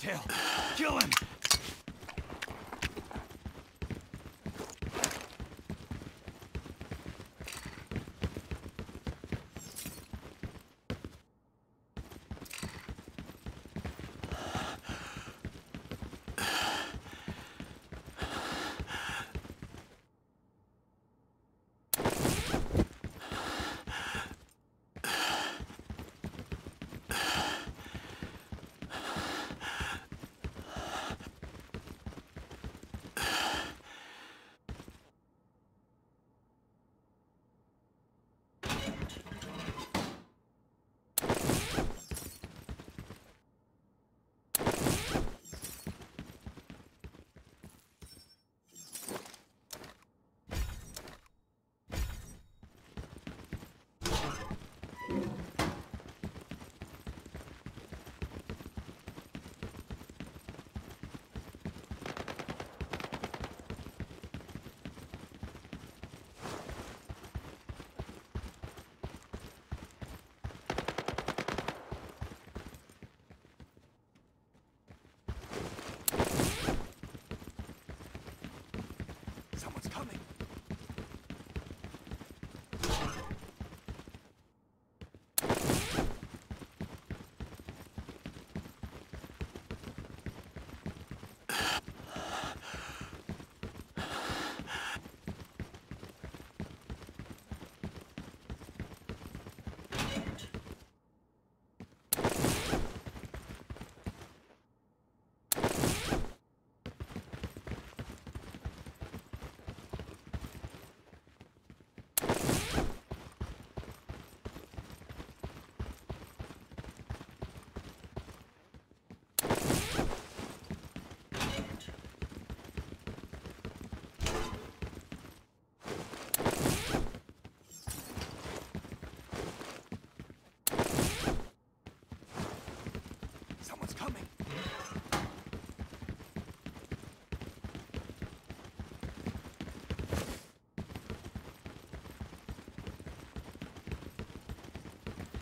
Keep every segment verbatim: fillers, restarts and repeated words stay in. tail. Kill him!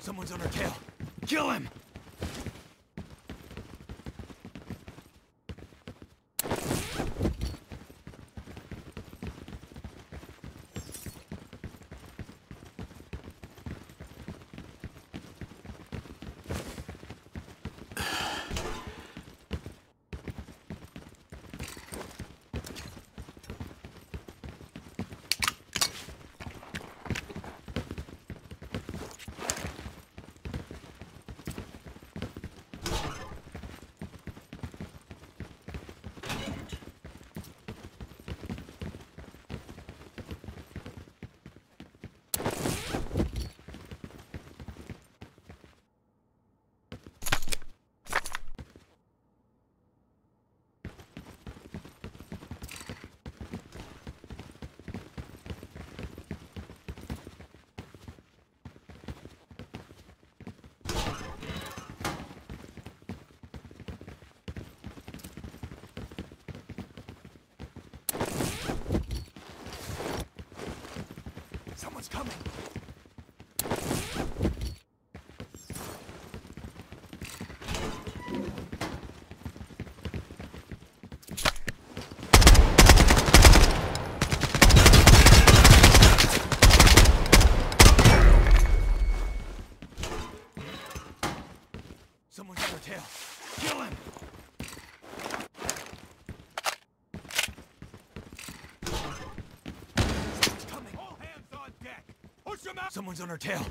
Someone's on our tail. Kill him! Someone's coming! Someone's on their tail! Kill him! Someone's on our tail.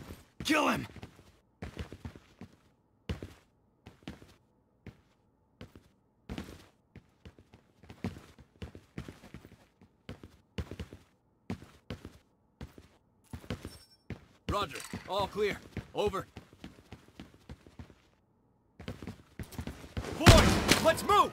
Kill him! Roger. All clear. Over. Boys, let's move!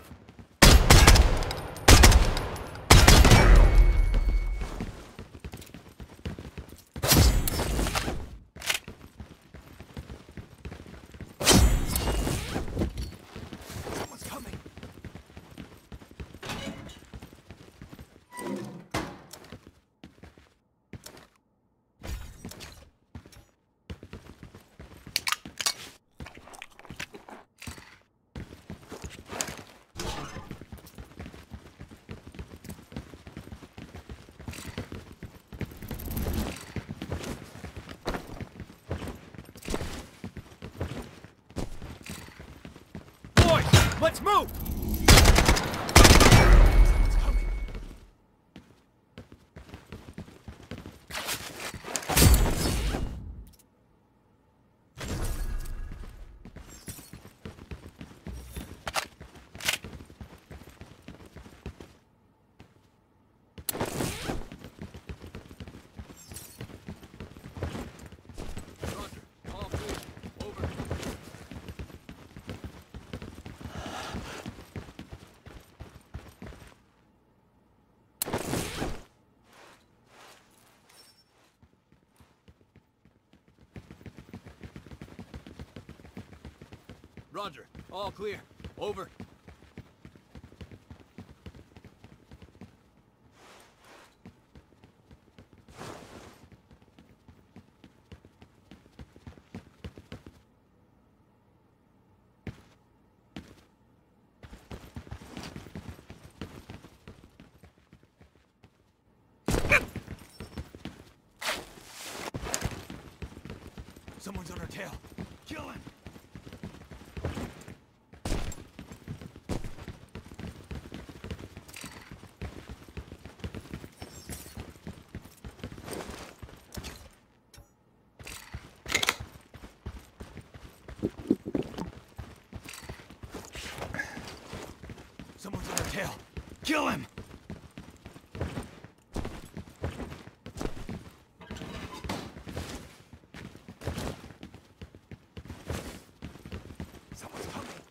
Let's move! Roger. All clear. Over. Someone's on our tail. Kill him! Kill him! Someone's coming.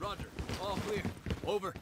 Roger, all clear. Over.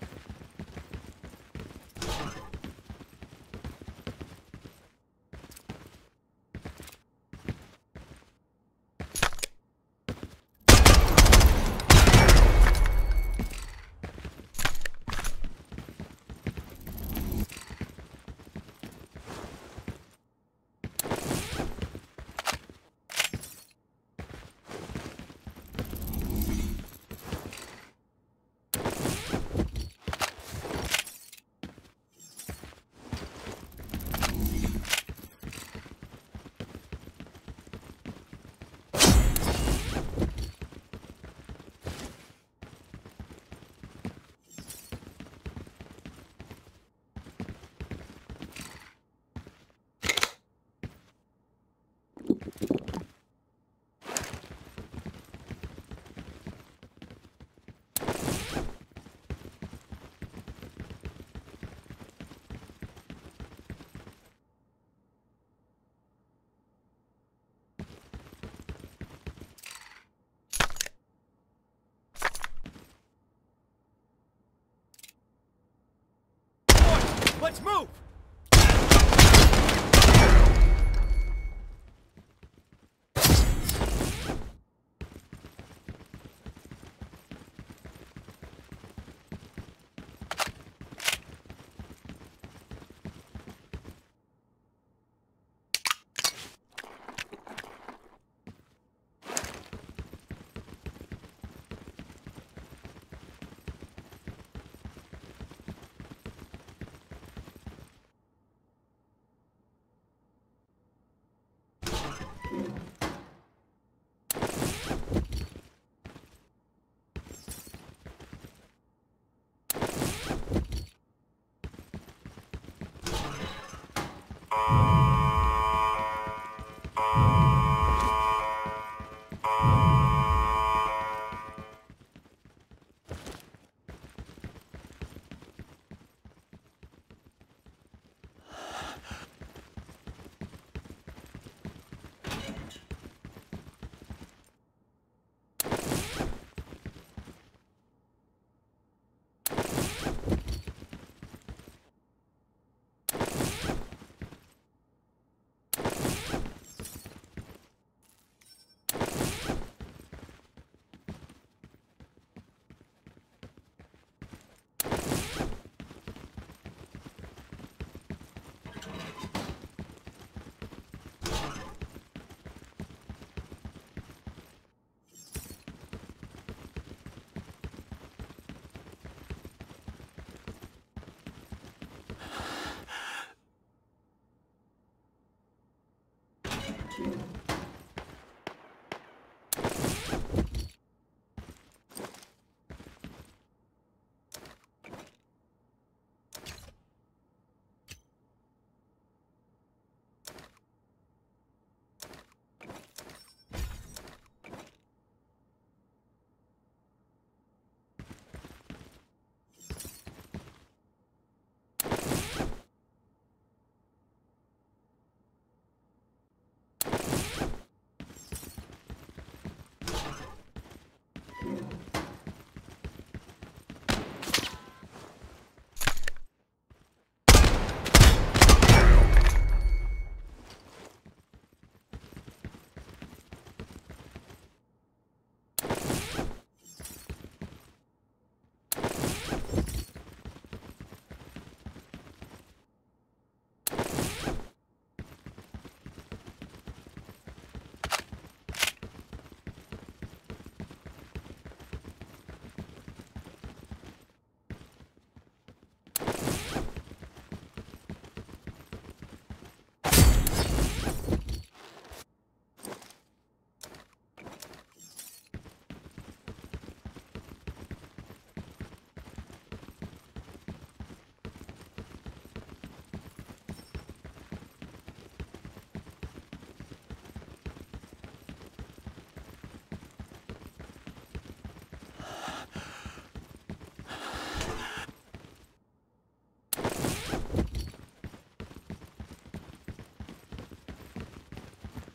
Let's move!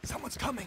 Someone's coming.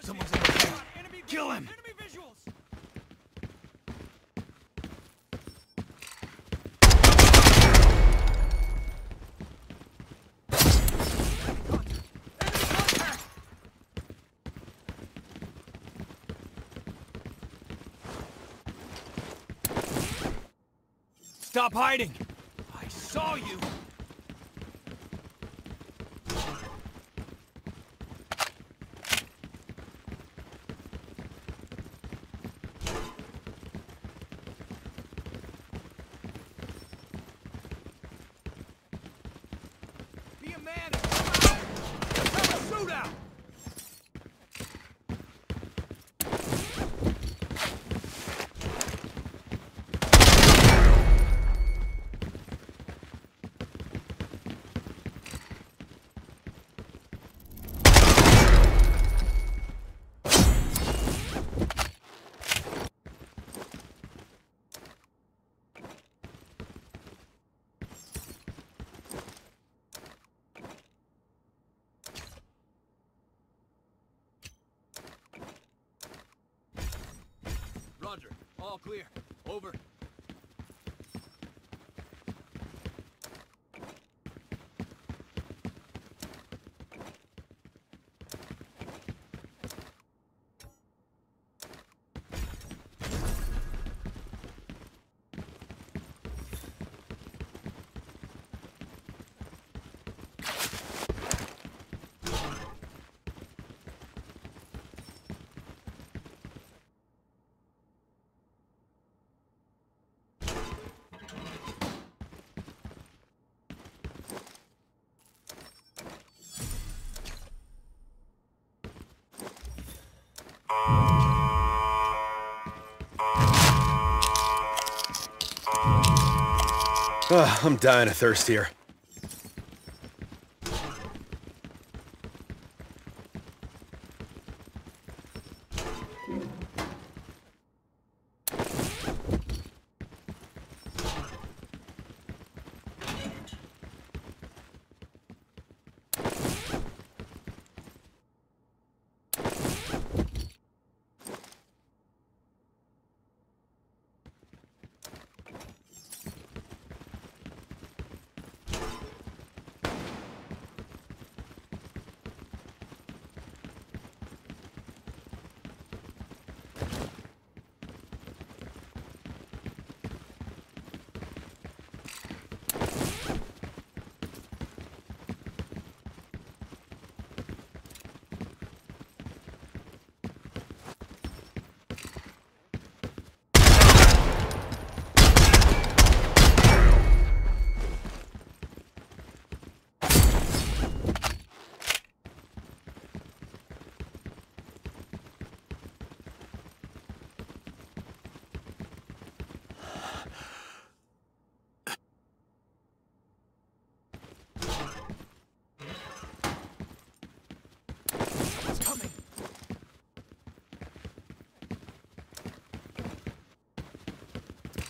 Someone's on the ground. Kill him! Enemy visuals! Enemy contact! Enemy contact! Stop hiding! I saw you! Roger. All clear. Over. Oh, I'm dying of thirst here.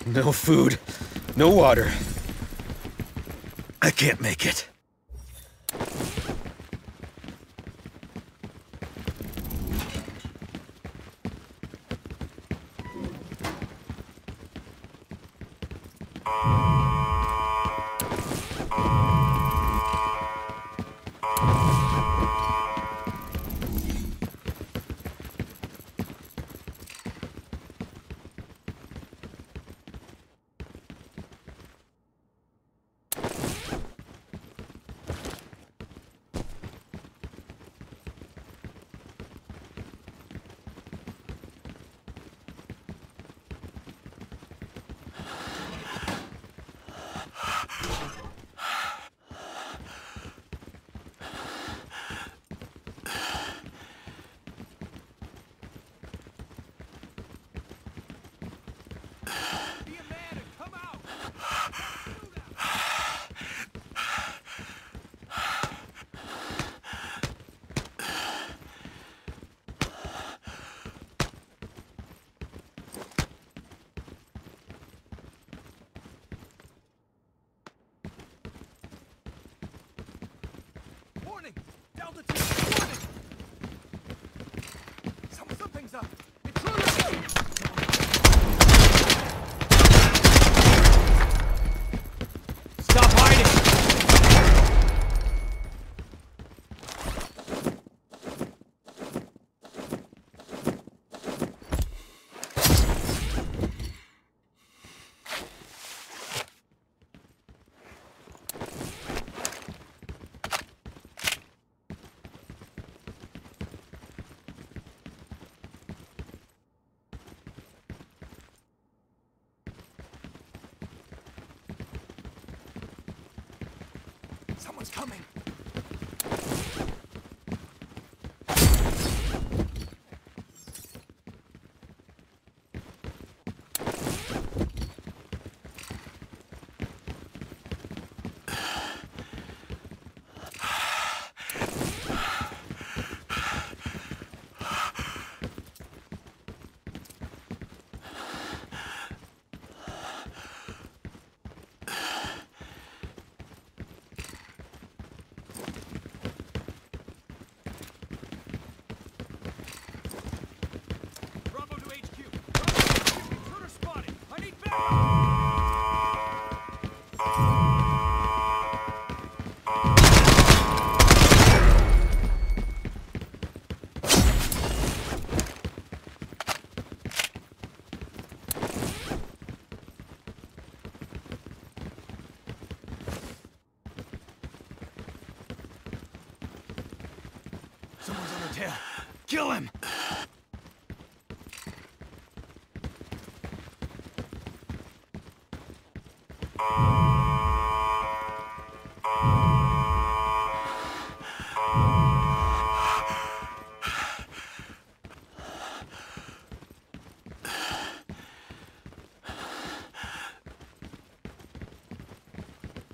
No food, no water. I can't make it. things up. Stop hiding. Someone's coming.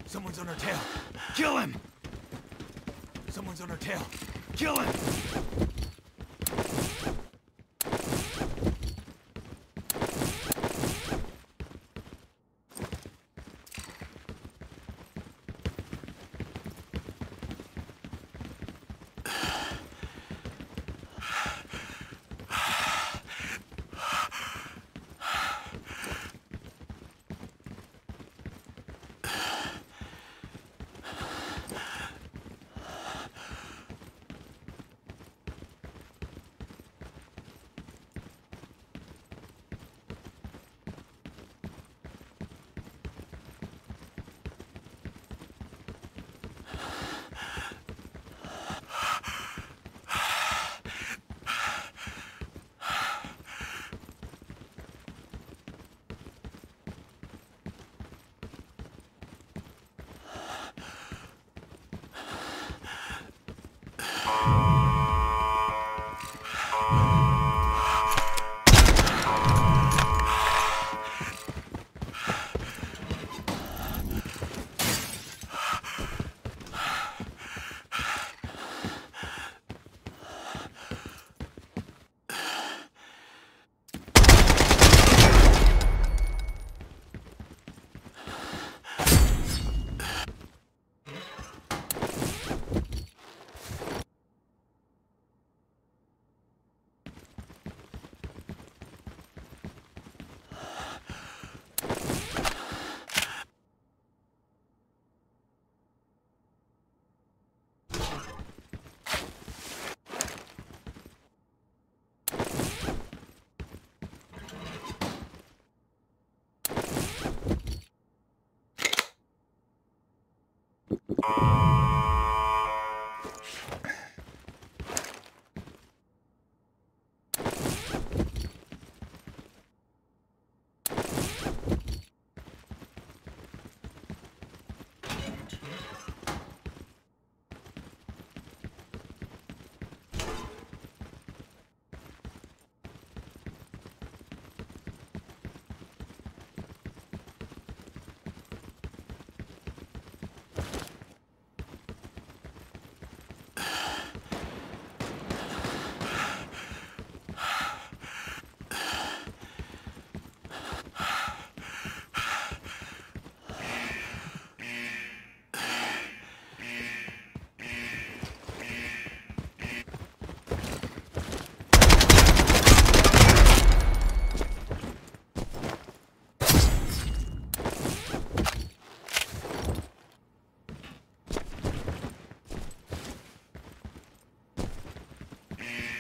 Someone's on our tail. Kill him! Someone's on our tail. Kill him! Someone's on our tail. Kill him!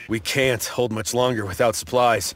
We can't hold much longer without supplies.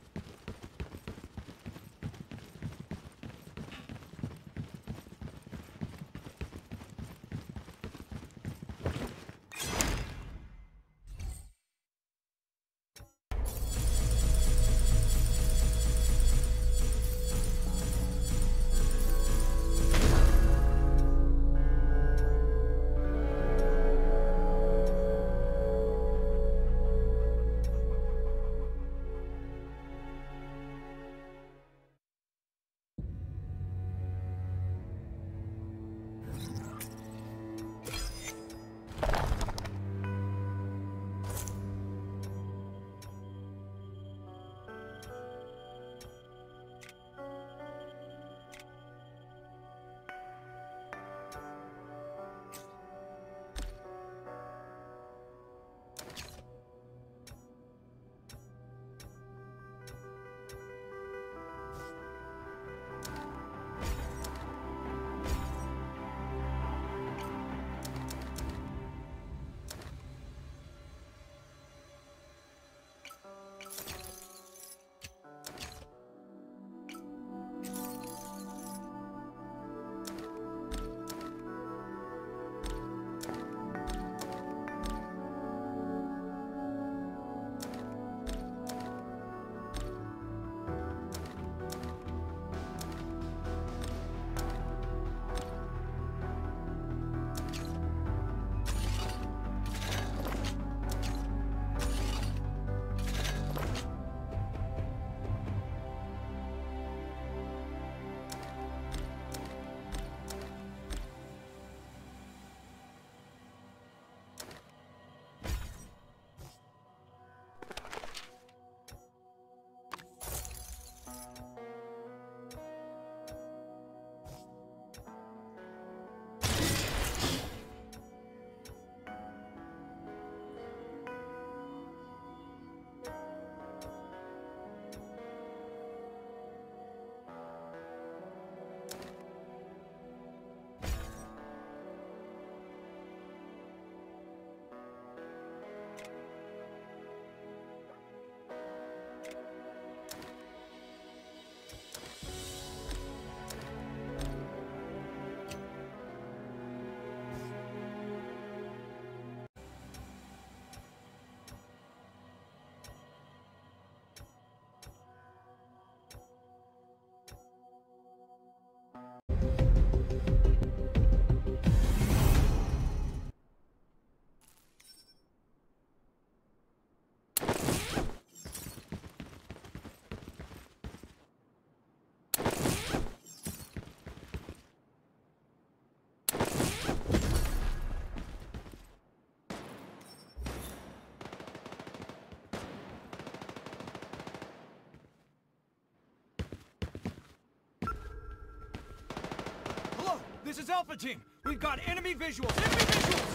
This is Alpha Team. We've got enemy visuals. Enemy visuals!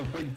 Oh, big.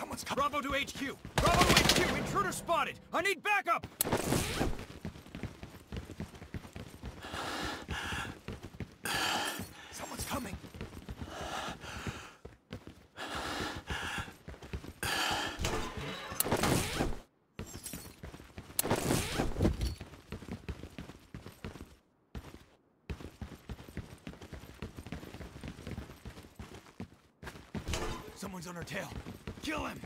Someone's coming. Bravo to H Q! Bravo to H Q! Intruder spotted! I need backup! Someone's coming! Someone's on our tail! Kill him!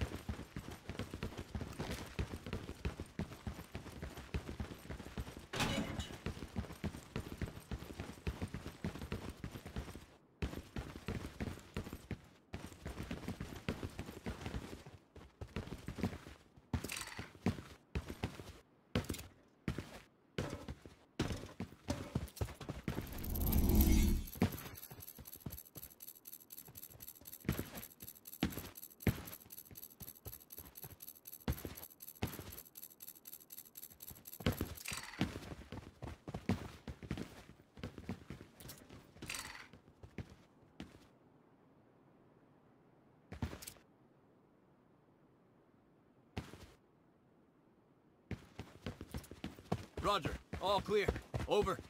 Roger. All clear. Over.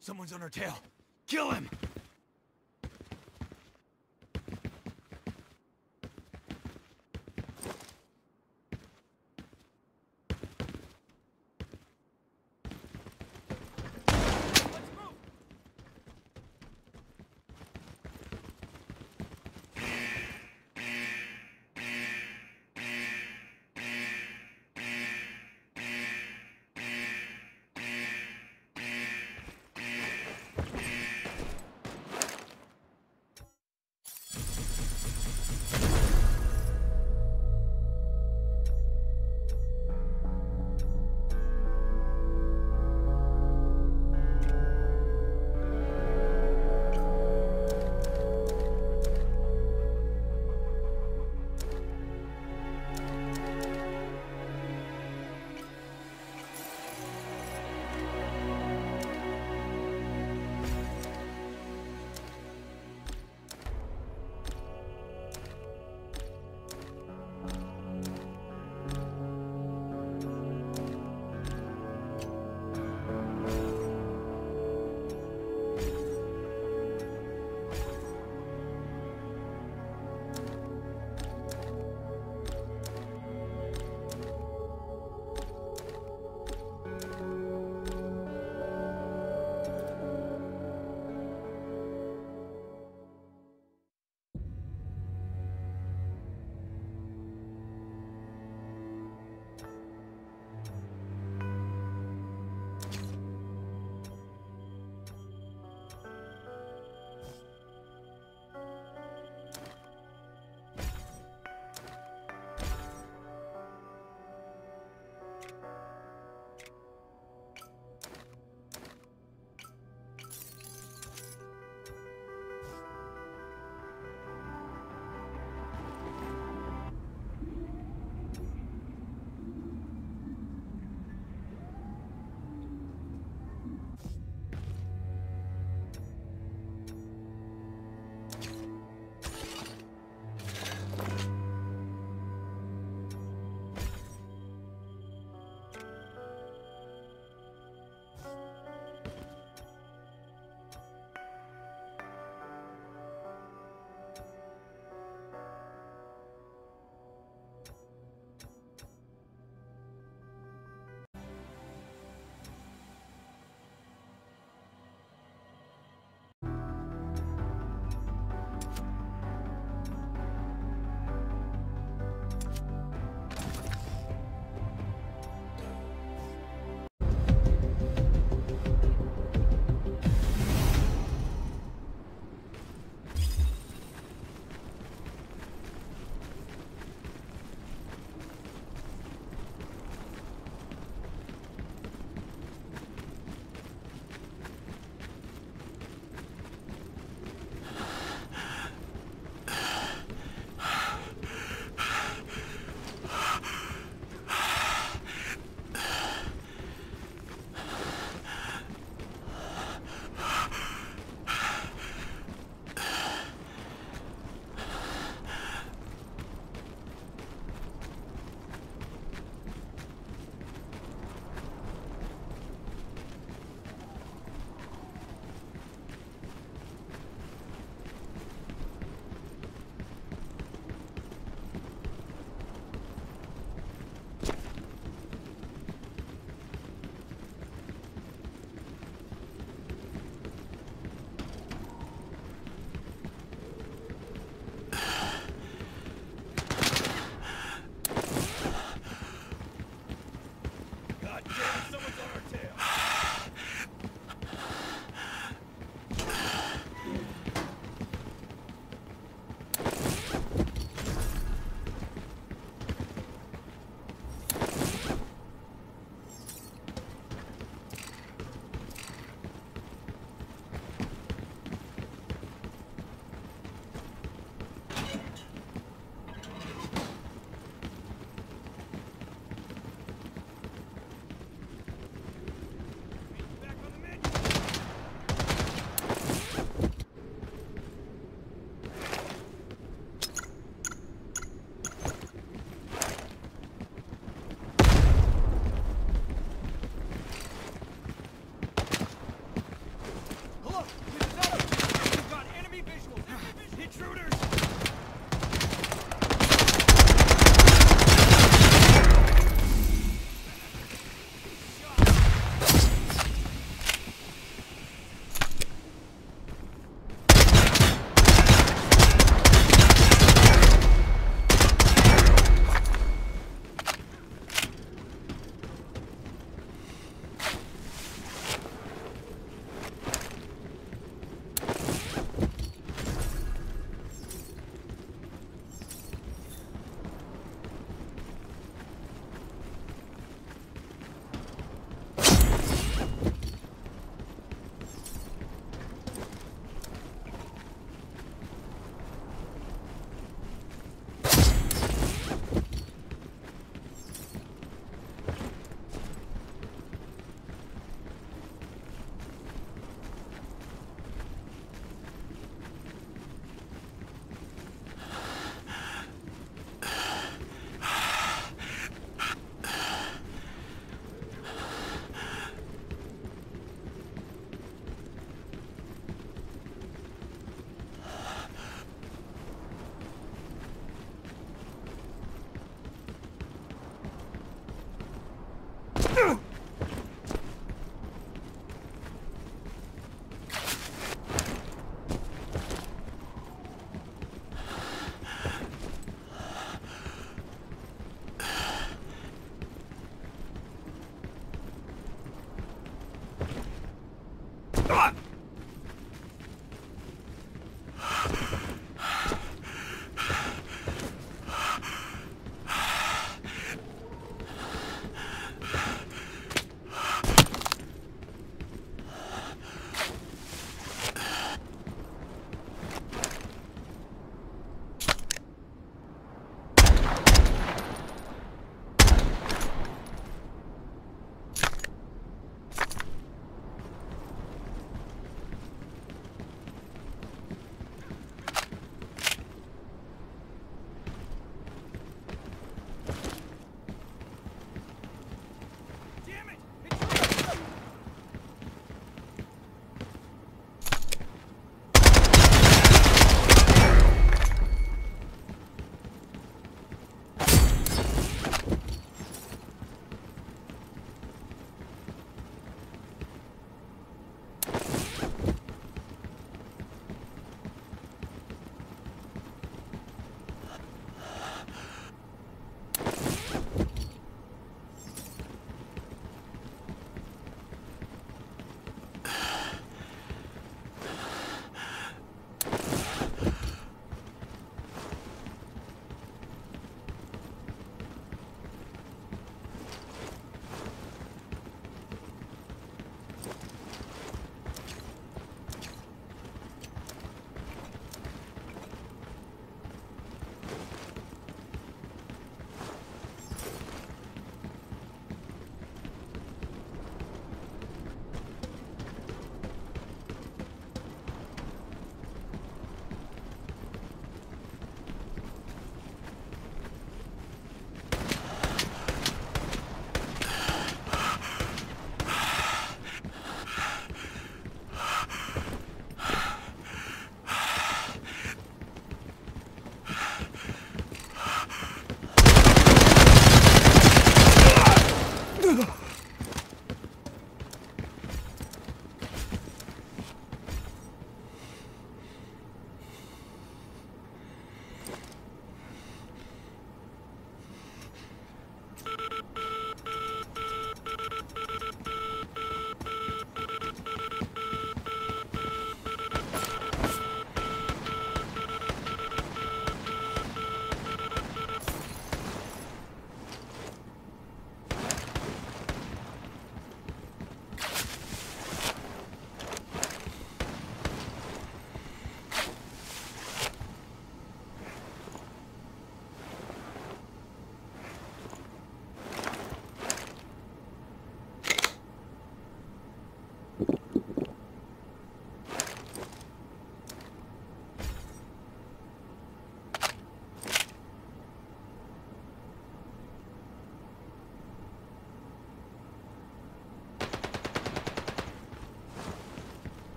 Someone's on our tail. Kill him!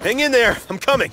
Hang in there, I'm coming.